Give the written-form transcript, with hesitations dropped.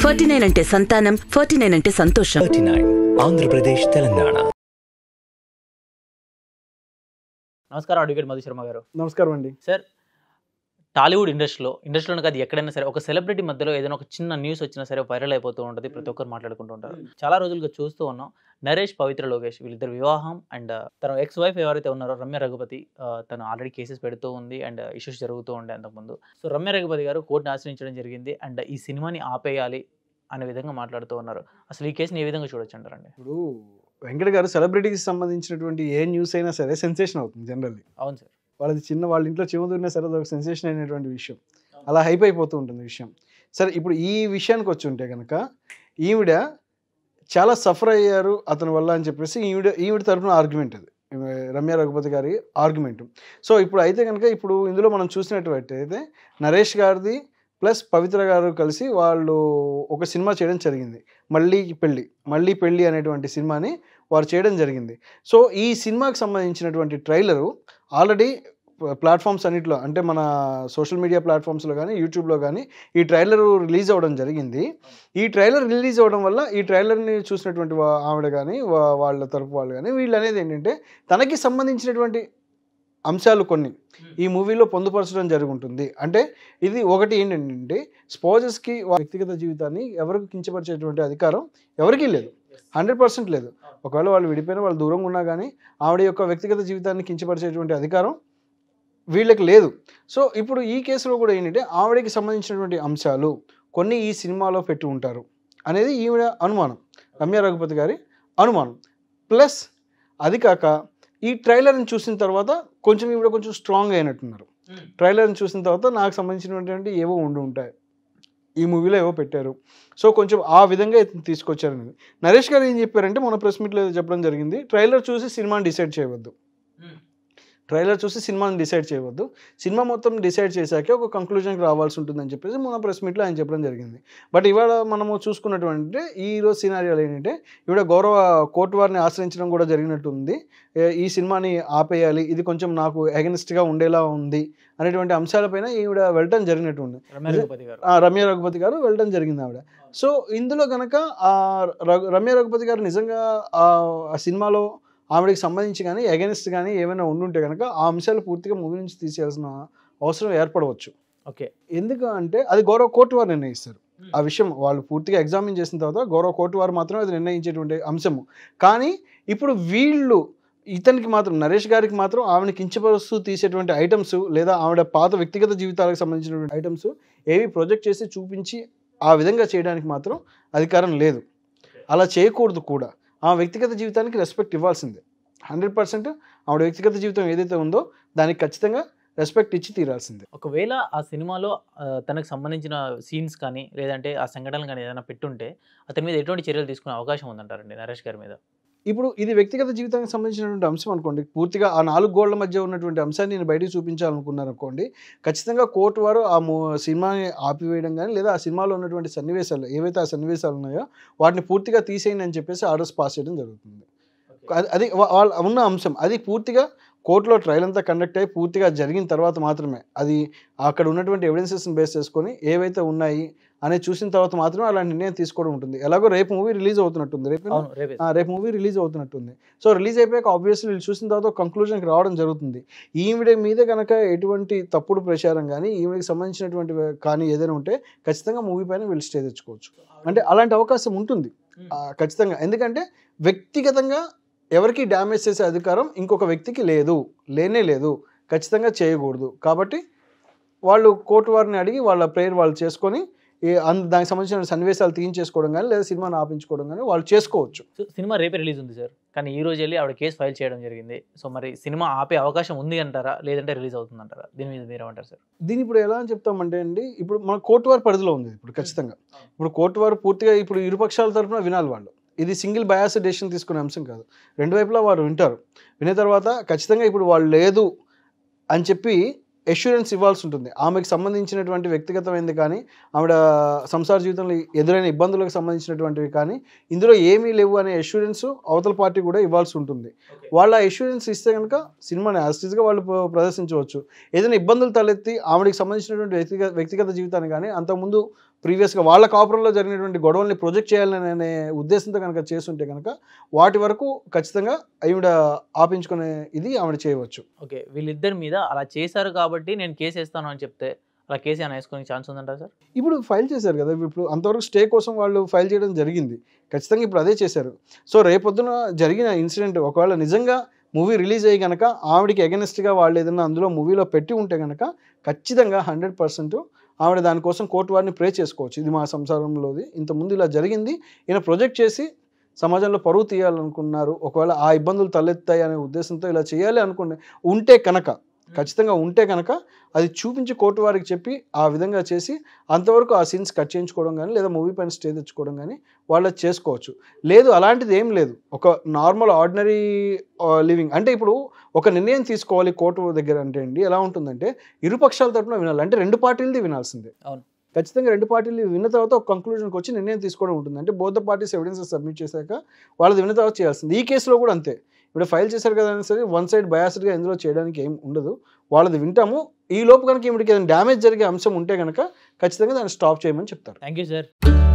49 ante santanam, 49 ante santosham. 39 Andhra Pradesh, Telangana. నమస్కారం advocate Madhu Sharma garu. నమస్కారం అండి. సార్, టాలీవుడ్ ఇండస్ట్రీలోనే కాదు ఎక్కడైనా సరే ఒక సెలబ్రిటీ మధ్యలో ఏదైనా ఒక చిన్న న్యూస్ వచ్చినా సరే వైరల్ అయిపోతూ ఉంటుంది, ప్రతి ఒక్కరు మాట్లాడుకుంటూ ఉంటారు. చాలా రోజులుగా చూస్తూ ఉన్నాం నరేష్, పవిత్ర, లోకేష్ వీళ్ళిద్దరు వివాహం అండ్ తన ఎక్స్ వైఫ్ ఎవరైతే ఉన్నారో రమ్య రఘుపతి, తను ఆల్రెడీ కేసెస్ పెడుతూ ఉంది అండ్ ఇష్యూస్ జరుగుతూ ఉండే అంతకుముందు. సో రమ్య రఘుపతి గారు కోర్టును ఆశ్రయించడం జరిగింది అండ్ ఈ సినిమాని ఆపేయాలి అనే విధంగా మాట్లాడుతూ ఉన్నారు. అసలు ఈ కేసుని ఏ విధంగా చూడొచ్చు అంటారండి? ఇప్పుడు వెంకట గారు, సెలబ్రిటీకి సంబంధించినటువంటి ఏ న్యూస్ అయినా సరే సెన్సేషన్ అవుతుంది జనరల్లీ. అవును సార్, వాళ్ళది చిన్న వాళ్ళ ఇంట్లో చెబుతున్నా సరే అదొక సెన్సేషన్ అయినటువంటి విషయం, అలా హైప్ అయిపోతూ ఉంటుంది విషయం. సరే, ఇప్పుడు ఈ విషయానికి వచ్చి ఉంటే కనుక ఈవిడ చాలా సఫర్ అయ్యారు అతని వల్ల అని చెప్పేసి ఈవిడ తరఫున ఆర్గ్యుమెంట్, అది రమ్య రఘుపతి గారి ఆర్గ్యుమెంట్. సో ఇప్పుడు అయితే కనుక ఇప్పుడు ఇందులో మనం చూసినట్టయితే నరేష్ గారిది ప్లస్ పవిత్ర గారు కలిసి వాళ్ళు ఒక సినిమా చేయడం జరిగింది, మళ్ళీ పెళ్ళి అనేటువంటి సినిమాని వారు చేయడం జరిగింది. సో ఈ సినిమాకి సంబంధించినటువంటి ట్రైలరు ఆల్రెడీ ప్లాట్ఫామ్స్ అన్నింటిలో, అంటే మన సోషల్ మీడియా ప్లాట్ఫామ్స్లో కానీ యూట్యూబ్లో కానీ ఈ ట్రైలర్ రిలీజ్ అవ్వడం జరిగింది. ఈ ట్రైలర్ రిలీజ్ అవ్వడం వల్ల ఈ ట్రైలర్ని చూసినటువంటి ఆవిడ కానీ వాళ్ళ తరపు వాళ్ళు కానీ వీళ్ళు అనేది ఏంటంటే తనకి సంబంధించినటువంటి అంశాలు కొన్ని ఈ మూవీలో పొందుపరచడం జరుగుతుంది. అంటే ఇది ఒకటి ఏంటంటే స్పోజెస్కి వ్యక్తిగత జీవితాన్ని ఎవరికి కించపరిచేటువంటి అధికారం ఎవరికీ లేదు, 100% లేదు. ఒకవేళ వాళ్ళు విడిపోయినా, వాళ్ళు దూరంగా ఉన్నా కానీ ఆవిడ యొక్క వ్యక్తిగత జీవితాన్ని కించపరిచేటువంటి అధికారం వీళ్ళకి లేదు. సో ఇప్పుడు ఈ కేసులో కూడా ఏంటంటే ఆవిడకి సంబంధించినటువంటి అంశాలు కొన్ని ఈ సినిమాలో పెట్టి ఉంటారు అనేది ఈవిడ అనుమానం, రమ్య రఘుపతి గారి అనుమానం. ప్లస్ అది కాక ఈ ట్రైలర్ని చూసిన తర్వాత కొంచెం ఈవిడ కొంచెం స్ట్రాంగ్ అయినట్టున్నారు. ట్రైలర్ని చూసిన తర్వాత నాకు సంబంధించినటువంటి ఏవో ఉండి ఉంటాయి, ఈ మూవీలో ఏవో పెట్టారు, సో కొంచెం ఆ విధంగా తీసుకొచ్చారనేది. నరేష్ గారు ఏం చెప్పారంటే మన ప్రెస్ మీట్లో చెప్పడం జరిగింది, ట్రైలర్ చూసి సినిమాని డిసైడ్ చేయవద్దు, సినిమా మొత్తం డిసైడ్ చేశాకే ఒక కంక్లూజన్కి రావాల్సి ఉంటుందని చెప్పేసి మన ప్రెస్ మీట్లో ఆయన చెప్పడం జరిగింది. బట్ ఇవాళ మనము చూసుకున్నటువంటి ఈరోజు సినారియాలు ఏంటంటే ఇవిడ గౌరవ కోర్టు వారిని ఆశ్రయించడం కూడా జరిగినట్టుంది. ఈ సినిమాని ఆపేయాలి, ఇది కొంచెం నాకు అగెనిస్ట్గా ఉండేలా ఉంది అనేటువంటి అంశాలపైన ఈవిడ వెళ్ళడం జరిగినట్టు ఉంది, రమ్య రఘుపతి గారు వెళ్ళడం జరిగింది ఆవిడ. సో ఇందులో కనుక రమ్య రఘుపతి గారు నిజంగా ఆ సినిమాలో ఆవిడకి సంబంధించి కానీ అగెనిస్ట్ కానీ ఏమైనా ఉండుంటే కనుక ఆ అంశాలు పూర్తిగా మూవీ నుంచి తీసేయాల్సిన అవసరం ఏర్పడవచ్చు. ఓకే, ఎందుకు అంటే అది గౌరవ కోర్టు వారు నిర్ణయిస్తారు ఆ విషయం, వాళ్ళు పూర్తిగా ఎగ్జామిన్ చేసిన తర్వాత గౌరవ కోర్టు వారు మాత్రమే అది నిర్ణయించేటువంటి అంశము. కానీ ఇప్పుడు వీళ్ళు ఇతనికి మాత్రం, నరేష్ గారికి మాత్రం ఆవిడని కించపరుస్తూ తీసేటువంటి ఐటమ్స్ లేదా ఆవిడ పాత వ్యక్తిగత జీవితాలకు సంబంధించినటువంటి ఐటమ్స్ ఏవి ప్రొజెక్ట్ చేసి చూపించి ఆ విధంగా చేయడానికి మాత్రం అధికారం లేదు, అలా చేయకూడదు కూడా. ఆ వ్యక్తిగత జీవితానికి రెస్పెక్ట్ ఇవ్వాల్సిందే, 100% ఆవిడ వ్యక్తిగత జీవితం ఏదైతే ఉందో దానికి ఖచ్చితంగా రెస్పెక్ట్ ఇచ్చి తీరాల్సిందే. ఒకవేళ ఆ సినిమాలో తనకు సంబంధించిన సీన్స్ కానీ లేదంటే ఆ సంఘటనలు కానీ ఏదైనా పెట్టుంటే అతని మీద ఎటువంటి చర్యలు తీసుకునే అవకాశం ఉందంటారండి నరేష్ గారి మీద? ఇప్పుడు ఇది వ్యక్తిగత జీవితానికి సంబంధించినటువంటి అంశం అనుకోండి, పూర్తిగా ఆ 4 గోళ్ల మధ్య ఉన్నటువంటి అంశాన్ని నేను బయటకు చూపించాలనుకున్నాను అనుకోండి, ఖచ్చితంగా కోర్టు వారు ఆ సినిమాని ఆపివేయడం కానీ లేదా ఆ సినిమాలో ఉన్నటువంటి సన్నివేశాలు ఏవైతే ఆ సన్నివేశాలు ఉన్నాయో వాటిని పూర్తిగా తీసేయండి అని చెప్పేసి ఆర్డర్స్ పాస్ చేయడం జరుగుతుంది. అది వాళ్ళ ఉన్న అంశం, అది పూర్తిగా కోర్టులో ట్రయల్ అంతా కండక్ట్ అయ్యి పూర్తిగా జరిగిన తర్వాత మాత్రమే, అది అక్కడ ఉన్నటువంటి ఎవిడెన్సెస్ని బేస్ చేసుకొని ఏవైతే ఉన్నాయి అనేది చూసిన తర్వాత మాత్రమే అలాంటి నిర్ణయం తీసుకోవడం ఉంటుంది. ఎలాగో రేపు మూవీ రిలీజ్ అవుతున్నట్టుంది, రేపు మూవీ రిలీజ్ అవుతున్నట్టుంది. సో రిలీజ్ అయిపోయాక ఆబ్వియస్లీ చూసిన తర్వాత కంక్లూజన్కి రావడం జరుగుతుంది. ఈవిడ మీద కనుక ఎటువంటి తప్పుడు ప్రచారం కానీ ఈవిడకి సంబంధించినటువంటి కానీ ఏదైనా ఉంటే ఖచ్చితంగా మూవీ పైన వీళ్ళు స్టే తెచ్చుకోవచ్చు, అంటే అలాంటి అవకాశం ఉంటుంది ఖచ్చితంగా. ఎందుకంటే వ్యక్తిగతంగా ఎవరికి డ్యామేజ్ చేసే అధికారం ఇంకొక వ్యక్తికి లేదు, లేదు, ఖచ్చితంగా చేయకూడదు. కాబట్టి వాళ్ళు కోర్టు వారిని అడిగి వాళ్ళ ప్రేయర్ వాళ్ళు చేసుకొని దానికి సంబంధించిన సన్నివేశాలు తీయించేసుకోవడం కానీ లేదా సినిమాను ఆపించుకోవడం కానీ వాళ్ళు చేసుకోవచ్చు. సినిమా రేపే రిలీజ్ ఉంది సార్, కానీ ఈ రోజు వెళ్ళి ఆవిడ కేసు ఫైల్ చేయడం జరిగింది. సో మరి సినిమా ఆపే అవకాశం ఉంది అంటారా లేదంటే రిలీజ్ అవుతుంది అంటారా? దీని మీద మీరేమంటారు సార్? దీని ఇప్పుడు ఎలా అని చెప్తామంటే అండి, ఇప్పుడు మన కోర్టు వారి పరిధిలో ఉంది ఇప్పుడు ఖచ్చితంగా. ఇప్పుడు కోర్టు వారు పూర్తిగా ఇప్పుడు ఇరుపక్షాల తరఫున వినాలి వాళ్ళు, ఇది సింగిల్ బయాస్ డెసిషన్ తీసుకునే అంశం కాదు, రెండు వైపులా వారు వింటారు. వినే తర్వాత ఖచ్చితంగా ఇప్పుడు వాళ్ళు లేదు అని చెప్పి అష్యూరెన్స్ ఇవ్వాల్సి ఉంటుంది. ఆమెకు సంబంధించినటువంటి వ్యక్తిగతమైనది కానీ ఆవిడ సంసార జీవితంలో ఎదురైన ఇబ్బందులకు సంబంధించినటువంటివి కానీ ఇందులో ఏమీ లేవు అనే అష్యూరెన్స్ అవతల పార్టీ కూడా ఇవ్వాల్సి ఉంటుంది. వాళ్ళ అష్యూరెన్స్ ఇస్తే కనుక సినిమాని యాస్టీస్గా వాళ్ళు ప్రదర్శించవచ్చు. ఏదైనా ఇబ్బందులు తలెత్తి ఆవిడకి సంబంధించినటువంటి వ్యక్తిగత జీవితాన్ని కానీ అంతకుముందు ప్రీవియస్గా వాళ్ళ కాపురంలో జరిగినటువంటి గొడవల్ని ప్రొజెక్ట్ చేయాలనే ఉద్దేశంతో కనుక చేస్తుంటే కనుక వాటి వరకు ఖచ్చితంగా ఆవిడ ఆపించుకునే ఇది ఆవిడ చేయవచ్చు. ఓకే, వీళ్ళిద్దరి మీద అలా చేశారు కాబట్టి నేను కేసు వేస్తాను అని చెప్తే అలా కేసు ఏమైనా వేసుకునే ఛాన్స్ ఉందంటారా సార్? ఇప్పుడు ఫైల్ చేశారు కదా, ఇప్పుడు అంతవరకు స్టే కోసం వాళ్ళు ఫైల్ చేయడం జరిగింది, ఖచ్చితంగా ఇప్పుడు అదే చేశారు. సో రేపొద్దున జరిగిన ఇన్సిడెంట్ ఒకవేళ నిజంగా మూవీ రిలీజ్ అయ్యి కనుక ఆవిడకి అగెనిస్ట్గా వాళ్ళు ఏదైనా అందులో మూవీలో పెట్టి ఉంటే కనుక ఖచ్చితంగా 100% ఆవిడ దానికోసం కోర్టు వారిని ప్రే చేసుకోవచ్చు. ఇది మా సంసారంలోది, ఇంతకుముందు ఇలా జరిగింది, ఈయన ప్రొజెక్ట్ చేసి సమాజంలో పరువు తీయాలనుకున్నారు, ఒకవేళ ఆ ఇబ్బందులు తలెత్తాయి అనే ఉద్దేశంతో ఇలా చేయాలి అనుకునే ఉంటే కనుక, ఖచ్చితంగా ఉంటే కనుక అది చూపించి కోర్టు వారికి చెప్పి ఆ విధంగా చేసి అంతవరకు ఆ సీన్స్ కట్ చేయించుకోవడం కానీ లేదా మూవీ పైన స్టే తెచ్చుకోవడం కానీ వాళ్ళు చేసుకోవచ్చు. లేదు అలాంటిది ఏం లేదు, ఒక నార్మల్ ఆర్డినరీ లివింగ్ అంటే ఇప్పుడు ఒక నిర్ణయం తీసుకోవాలి కోర్టు దగ్గర అంటే అండి ఎలా ఉంటుందంటే ఇరుపక్షాల తరఫున వినాలి, అంటే రెండు పార్టీలది వినాల్సిందే. అవును, ఖచ్చితంగా రెండు పార్టీలు విన్న తర్వాత ఒక కంక్లూజన్కి వచ్చి నిర్ణయం తీసుకోవడం ఉంటుంది. అంటే బోత్ పార్టీస్ ఎవిడెన్సెస్ సబ్మిట్ చేశాక వాళ్ళది విన్న తర్వాత చేయాల్సింది. ఈ కేసులో కూడా అంతే, ఇప్పుడు ఫైల్ చేశారు కదా సరే వన్ సైడ్ బయాస్డ్గా ఎందులో చేయడానికి ఏం ఉండదు, వాళ్ళది వింటాము. ఈ లోపు కనుక ఈవిడికి ఏదైనా డ్యామేజ్ జరిగే అంశం ఉంటే కనుక ఖచ్చితంగా దాన్ని స్టాప్ చేయమని చెప్తారు. Thank you sir.